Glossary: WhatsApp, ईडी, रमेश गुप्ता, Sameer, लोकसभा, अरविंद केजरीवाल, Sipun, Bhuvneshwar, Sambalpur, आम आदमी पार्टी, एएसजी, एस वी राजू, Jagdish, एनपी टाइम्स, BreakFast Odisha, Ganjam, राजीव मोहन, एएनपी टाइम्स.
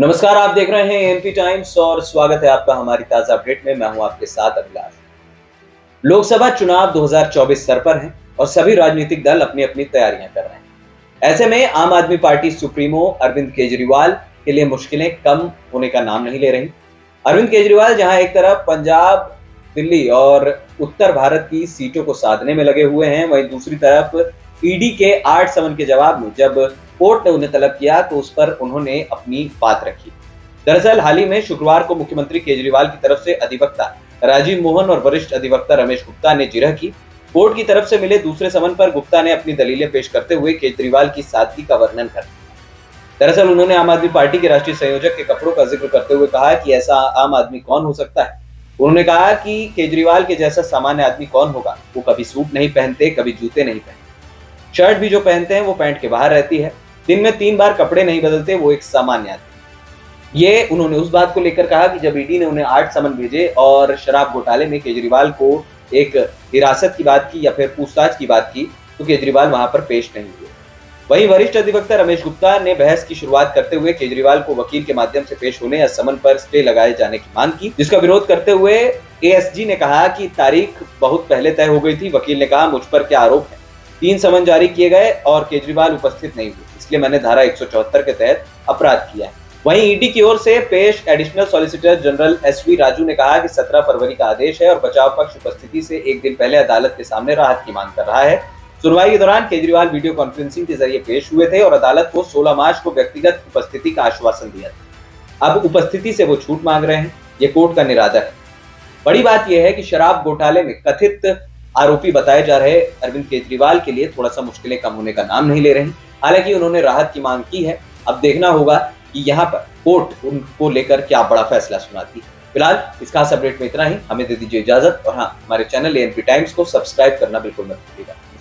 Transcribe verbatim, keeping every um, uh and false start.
नमस्कार, आप देख रहे हैं एनपी टाइम्स और स्वागत है आपका हमारी ताजा अपडेट में। मैं हूं आपके साथ अभिलाष। लोकसभा चुनाव दो हज़ार चौबीस सर पर है और सभी राजनीतिक दल अपनी अपनी तैयारियां कर रहे हैं। ऐसे में आम आदमी पार्टी सुप्रीमो अरविंद केजरीवाल के लिए मुश्किलें कम होने का नाम नहीं ले रही। अरविंद केजरीवाल जहां एक तरफ पंजाब, दिल्ली और उत्तर भारत की सीटों को साधने में लगे हुए हैं, वहीं दूसरी तरफ ईडी के आठ समन के जवाब में जब कोर्ट ने उन्हें तलब किया तो उस पर उन्होंने अपनी बात रखी। दरअसल हाल ही में शुक्रवार को मुख्यमंत्री केजरीवाल की तरफ से अधिवक्ता राजीव मोहन और वरिष्ठ अधिवक्ता रमेश गुप्ता ने जिरह की। कोर्ट की तरफ से मिले दूसरे समन पर गुप्ता ने अपनी दलीलें पेश करते हुए केजरीवाल की सादगी का वर्णन कर दिया। दरअसल उन्होंने आम आदमी पार्टी के राष्ट्रीय संयोजक के कपड़ों का जिक्र करते हुए कहा कि ऐसा आम आदमी कौन हो सकता है। उन्होंने कहा कि केजरीवाल के जैसा सामान्य आदमी कौन होगा। वो कभी सूट नहीं पहनते, कभी जूते नहीं पहनते, शर्ट भी जो पहनते हैं वो पैंट के बाहर रहती है, दिन में तीन बार कपड़े नहीं बदलते, वो एक सामान्य आदमी। ये उन्होंने उस बात को लेकर कहा कि जब ईडी ने उन्हें आठ समन भेजे और शराब घोटाले में केजरीवाल को एक हिरासत की बात की या फिर पूछताछ की बात की तो केजरीवाल वहां पर पेश नहीं हुए। वहीं वरिष्ठ अधिवक्ता रमेश गुप्ता ने बहस की शुरुआत करते हुए केजरीवाल को वकील के माध्यम से पेश होने या समन पर स्टे लगाए जाने की मांग की, जिसका विरोध करते हुए एएसजी ने कहा कि तारीख बहुत पहले तय हो गई थी। वकील ने कहा, मुझ पर क्या आरोप है, तीन समन जारी किए गए और केजरीवाल उपस्थित नहीं हुए, इसलिए मैंने धारा एक सौ चौहत्तर के तहत अपराध किया है। वहीं ईडी की ओर से पेश additional solicitor general एस वी राजू ने कहा कि सत्रह फरवरी का आदेश है और बचाव पक्ष उपस्थिति से एक दिन पहले अदालत के सामने राहत की मांग कर रहा है। सुनवाई के दौरान केजरीवाल वीडियो कॉन्फ्रेंसिंग के जरिए पेश हुए थे और अदालत को सोलह मार्च को व्यक्तिगत उपस्थिति का आश्वासन दिया था। अब उपस्थिति से वो छूट मांग रहे हैं, ये कोर्ट का निरादर है। बड़ी बात यह है कि शराब घोटाले में कथित आरोपी बताए जा रहे अरविंद केजरीवाल के लिए थोड़ा सा मुश्किलें कम होने का नाम नहीं ले रही। हालांकि उन्होंने राहत की मांग की है, अब देखना होगा कि यहाँ पर कोर्ट उनको लेकर क्या बड़ा फैसला सुनाती है। फिलहाल इस खास अपडेट में इतना ही, हमें दे दीजिए इजाजत और हाँ, हमारे चैनल एएनपी टाइम्स को सब्सक्राइब करना बिल्कुल मत भूलिएगा।